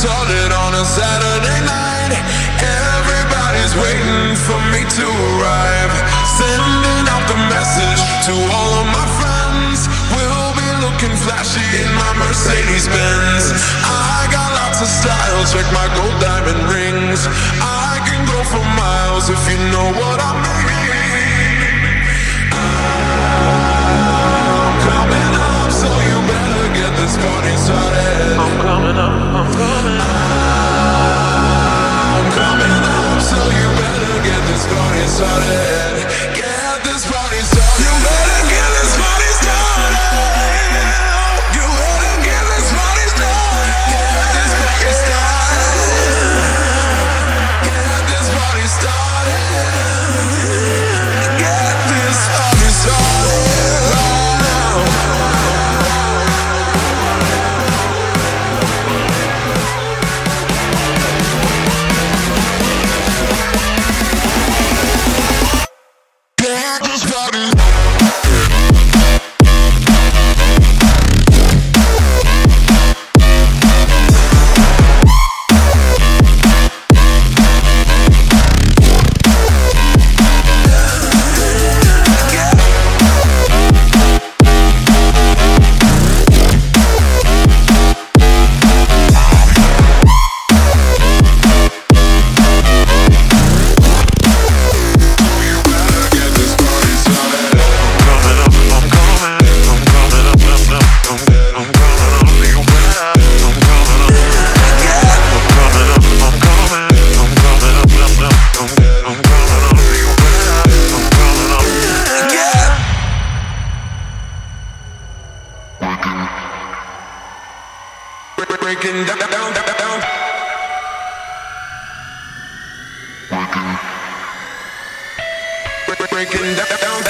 solid on a Saturday night. Everybody's waiting for me to arrive. Sending out the message to all of my friends. We'll be looking flashy in my Mercedes-Benz. I got lots of style, check my gold diamond rings. I can go for miles if you know what I mean. I'm coming up, so you better get this party started. I'm coming up, I'm coming up. I'm coming up, so you better get this party started. Get this party started. You better get this party started. Breaking down, down, down, down. Breaking down, down, down.